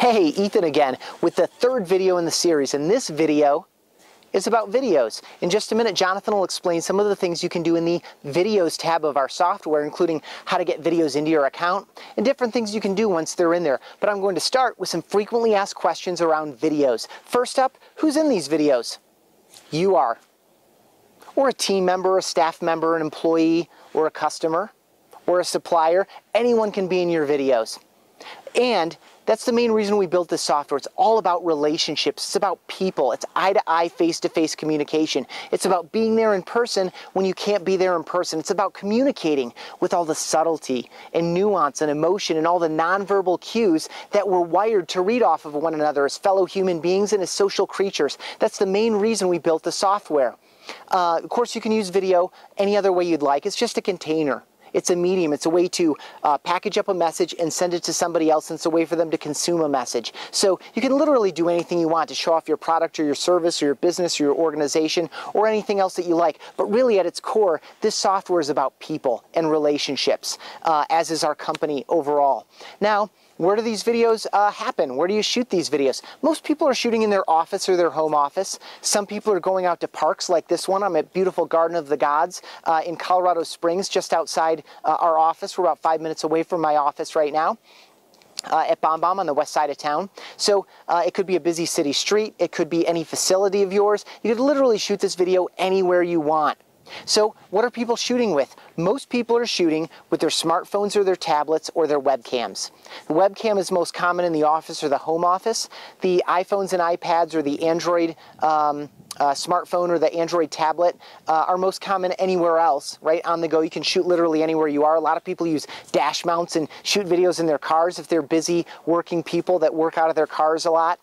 Hey, Ethan again with the third video in the series, and this video is about videos. In just a minute, Jonathan will explain some of the things you can do in the videos tab of our software, including how to get videos into your account and different things you can do once they're in there. But I'm going to start with some frequently asked questions around videos. First up, who's in these videos? You are. Or a team member, a staff member, an employee, or a customer, or a supplier. Anyone can be in your videos. And that's the main reason we built this software. It's all about relationships. It's about people. It's eye-to-eye, face-to-face communication. It's about being there in person when you can't be there in person. It's about communicating with all the subtlety and nuance and emotion and all the nonverbal cues that we're wired to read off of one another as fellow human beings and as social creatures. That's the main reason we built the software. Of course, you can use video any other way you'd like. It's just a container. It's a medium. It's a way to package up a message and send it to somebody else. And it's a way for them to consume a message. So you can literally do anything you want to show off your product or your service or your business or your organization or anything else that you like. But really at its core, this software is about people and relationships, as is our company overall. Now, where do these videos happen? Where do you shoot these videos? Most people are shooting in their office or their home office. Some people are going out to parks like this one. I'm at beautiful Garden of the Gods in Colorado Springs, just outside our office. We're about 5 minutes away from my office right now. At BombBomb on the west side of town. So it could be a busy city street. It could be any facility of yours. You could literally shoot this video anywhere you want. So what are people shooting with? Most people are shooting with their smartphones or their tablets or their webcams. The webcam is most common in the office or the home office. The iPhones and iPads or the Android smartphone or the Android tablet are most common anywhere else, right? On the go, you can shoot literally anywhere you are. A lot of people use dash mounts and shoot videos in their cars if they're busy working people that work out of their cars a lot.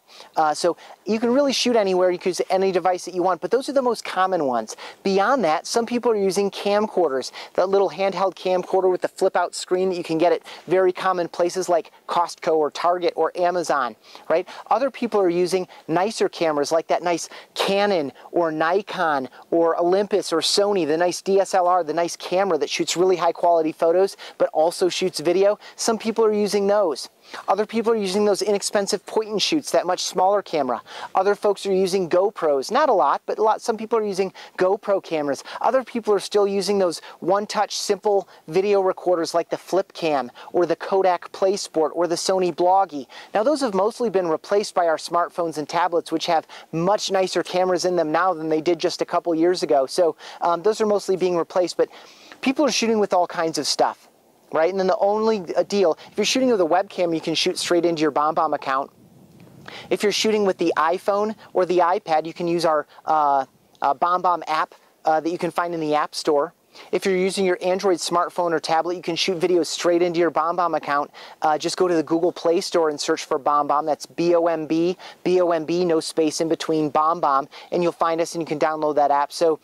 So you can really shoot anywhere. You can use any device that you want, but those are the most common ones. Beyond that, some people are using camcorders, that little handheld camcorder with the flip out screen that you can get at very common places like Costco or Target or Amazon, right? Other people are using nicer cameras like that nice Canon or Nikon or Olympus or Sony, the nice DSLR, the nice camera that shoots really high quality photos but also shoots video. Some people are using those. Other people are using those inexpensive point and shoots, that much smaller camera. Other folks are using GoPros. Not a lot, but a lot. Some people are using GoPro cameras. Other people are still using those one-touch simple video recorders like the FlipCam or the Kodak PlaySport or the Sony Bloggie. Now those have mostly been replaced by our smartphones and tablets, which have much nicer cameras in them now than they did just a couple years ago. So those are mostly being replaced, but people are shooting with all kinds of stuff. Right? And then the only deal, if you're shooting with a webcam, you can shoot straight into your BombBomb account. If you're shooting with the iPhone or the iPad, you can use our BombBomb app that you can find in the App Store. If you're using your Android smartphone or tablet, you can shoot videos straight into your BombBomb account. Just go to the Google Play Store and search for BombBomb. That's B-O-M-B, B-O-M-B, no space in between, BombBomb, and you'll find us and you can download that app. So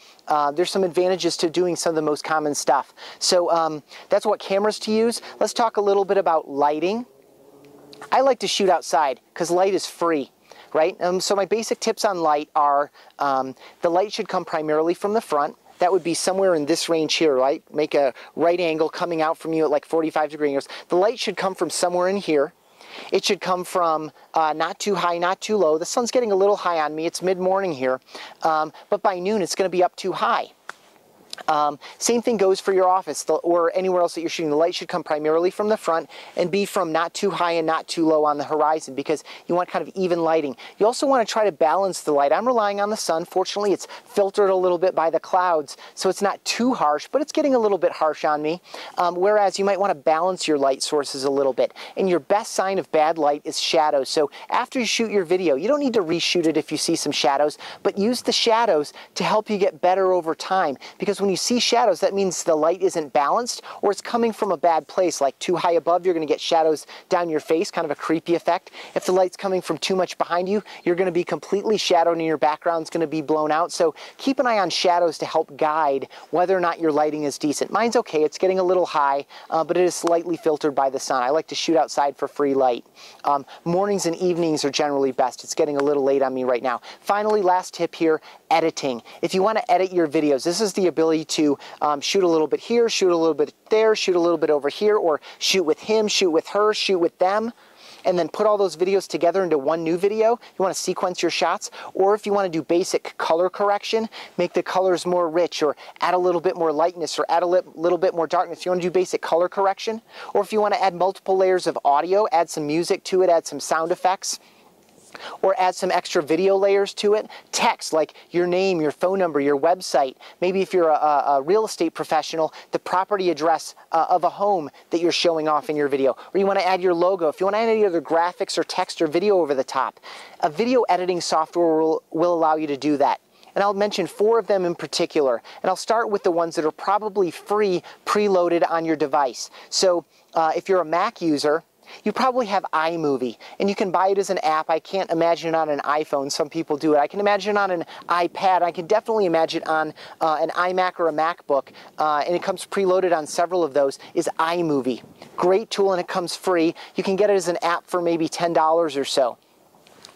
there's some advantages to doing some of the most common stuff. So that's what cameras to use. Let's talk a little bit about lighting. I like to shoot outside because light is free. Right? So my basic tips on light are the light should come primarily from the front. That would be somewhere in this range here, right? Make a right angle coming out from you at like 45 degree angles. The light should come from somewhere in here. It should come from not too high, not too low. The sun's getting a little high on me. It's mid-morning here, but by noon it's going to be up too high. Same thing goes for your office or anywhere else that you're shooting. The light should come primarily from the front and be from not too high and not too low on the horizon because you want kind of even lighting. You also want to try to balance the light. I'm relying on the sun. Fortunately, it's filtered a little bit by the clouds, so it's not too harsh, but it's getting a little bit harsh on me. Whereas you might want to balance your light sources a little bit. And your best sign of bad light is shadows. So after you shoot your video, you don't need to reshoot it if you see some shadows, but use the shadows to help you get better over time because when you see shadows, that means the light isn't balanced or it's coming from a bad place, like too high above, you're going to get shadows down your face, kind of a creepy effect. If the light's coming from too much behind you, you're going to be completely shadowed and your background's going to be blown out. So keep an eye on shadows to help guide whether or not your lighting is decent. Mine's okay, it's getting a little high, but it is slightly filtered by the sun. I like to shoot outside for free light. Mornings and evenings are generally best. It's getting a little late on me right now. Finally, last tip here, editing. If you want to edit your videos, this is the ability to shoot a little bit here, shoot a little bit there, shoot a little bit over here, or shoot with him, shoot with her, shoot with them. and then put all those videos together into one new video, you want to sequence your shots, or if you want to do basic color correction, make the colors more rich or add a little bit more lightness or add a little bit more darkness, you want to do basic color correction, or if you want to add multiple layers of audio, add some music to it, add some sound effects, or add some extra video layers to it. Text, like your name, your phone number, your website. Maybe if you're a real estate professional, the property address of a home that you're showing off in your video. Or you want to add your logo. If you want to add any other graphics or text or video over the top. A video editing software will allow you to do that. And I'll mention 4 of them in particular. And I'll start with the ones that are probably free, preloaded on your device. So if you're a Mac user, you probably have iMovie, and you can buy it as an app. I can't imagine it on an iPhone. Some people do it. I can imagine it on an iPad. I can definitely imagine it on an iMac or a MacBook, and it comes preloaded on several of those, is iMovie. Great tool, and it comes free. You can get it as an app for maybe $10 or so.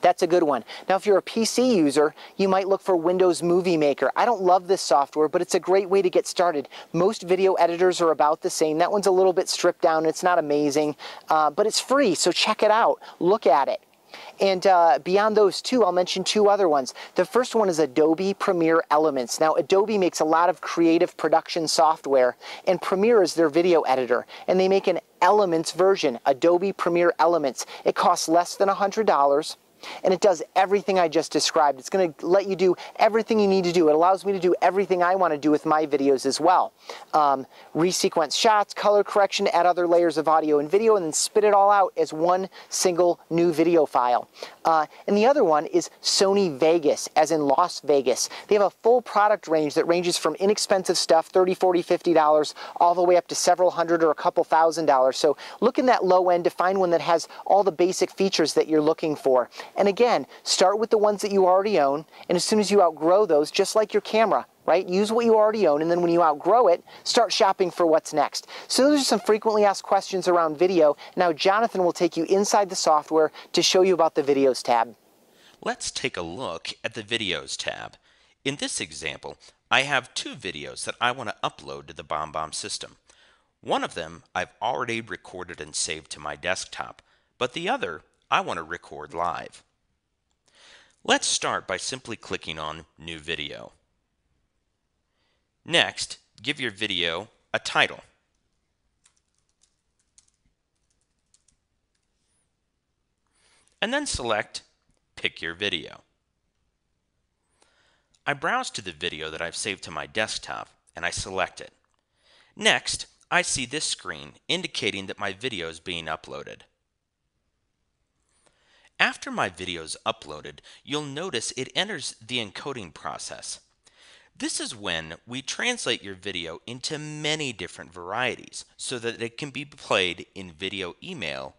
That's a good one. Now, if you're a PC user, you might look for Windows Movie Maker. I don't love this software, but it's a great way to get started. Most video editors are about the same. That one's a little bit stripped down. It's not amazing, but it's free, so check it out. Look at it. And beyond those two, I'll mention 2 other ones. The first one is Adobe Premiere Elements. Now, Adobe makes a lot of creative production software, and Premiere is their video editor. And they make an Elements version, Adobe Premiere Elements. It costs less than $100. And it does everything I just described. It's going to let you do everything you need to do. It allows me to do everything I want to do with my videos as well. Resequence shots, color correction, add other layers of audio and video, and then spit it all out as one single new video file. And the other one is Sony Vegas, as in Las Vegas. They have a full product range that ranges from inexpensive stuff, $30, $40, $50, all the way up to several hundred or a couple $1,000. So look in that low end to find one that has all the basic features that you're looking for. And again, start with the ones that you already own, and as soon as you outgrow those, just like your camera, right? Use what you already own, and then when you outgrow it, start shopping for what's next. So those are some frequently asked questions around video. Now Jonathan will take you inside the software to show you about the Videos tab. Let's take a look at the Videos tab. In this example, I have 2 videos that I want to upload to the BombBomb system. One of them I've already recorded and saved to my desktop, but the other I want to record live. Let's start by simply clicking on New Video. Next, give your video a title. And then select Pick Your Video. I browse to the video that I've saved to my desktop and I select it. Next, I see this screen indicating that my video is being uploaded. After my video is uploaded, you'll notice it enters the encoding process. This is when we translate your video into many different varieties so that it can be played in video email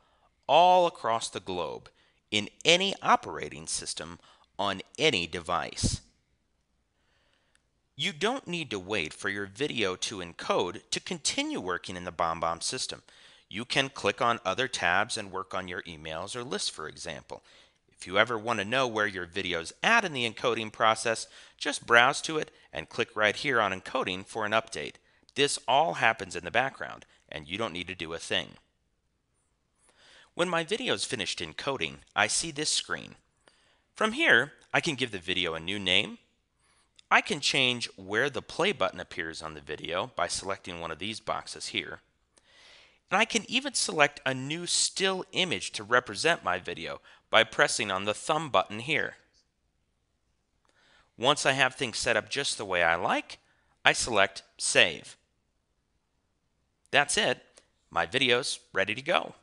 all across the globe in any operating system on any device. You don't need to wait for your video to encode to continue working in the BombBomb system. You can click on other tabs and work on your emails or lists, for example. If you ever want to know where your video's at in the encoding process, just browse to it and click right here on encoding for an update. This all happens in the background, and you don't need to do a thing. When my video's finished encoding, I see this screen. From here, I can give the video a new name. I can change where the play button appears on the video by selecting one of these boxes here. And I can even select a new still image to represent my video by pressing on the thumb button here. Once I have things set up just the way I like, I select Save. That's it. My video's ready to go.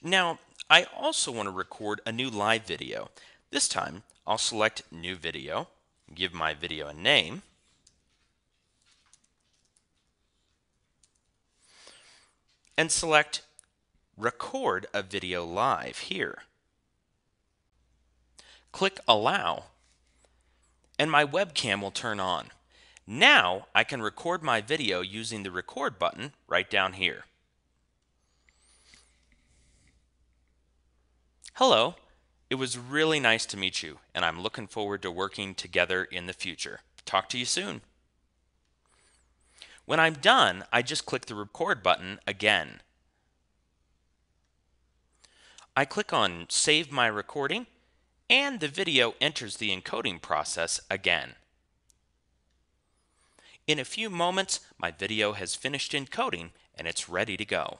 Now, I also want to record a new live video. This time, I'll select New Video, give my video a name, and select Record a Video Live here. Click Allow, and my webcam will turn on. Now I can record my video using the Record button right down here. Hello, it was really nice to meet you, and I'm looking forward to working together in the future. Talk to you soon. When I'm done, I just click the record button again. I click on Save My Recording, and the video enters the encoding process again. In a few moments, my video has finished encoding and it's ready to go.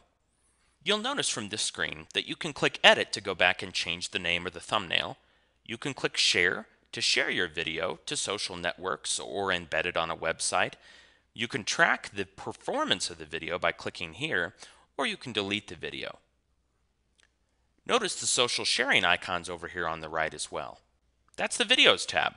You'll notice from this screen that you can click Edit to go back and change the name or the thumbnail. You can click Share to share your video to social networks or embed it on a website. You can track the performance of the video by clicking here, or you can delete the video. Notice the social sharing icons over here on the right as well. That's the Videos tab.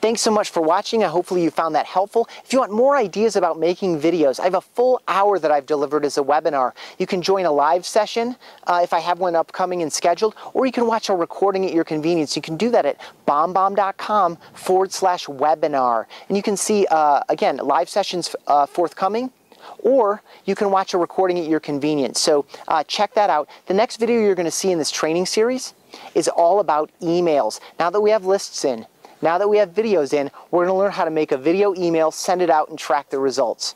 Thanks so much for watching. Hopefully you found that helpful. If you want more ideas about making videos, I have a full hour that I've delivered as a webinar. You can join a live session if I have one upcoming and scheduled, or you can watch a recording at your convenience. You can do that at bombbomb.com/webinar. And you can see, again, live sessions forthcoming, or you can watch a recording at your convenience. So check that out. The next video you're going to see in this training series is all about emails. Now that we have lists in, now that we have videos in, we're going to learn how to make a video email, send it out, and track the results.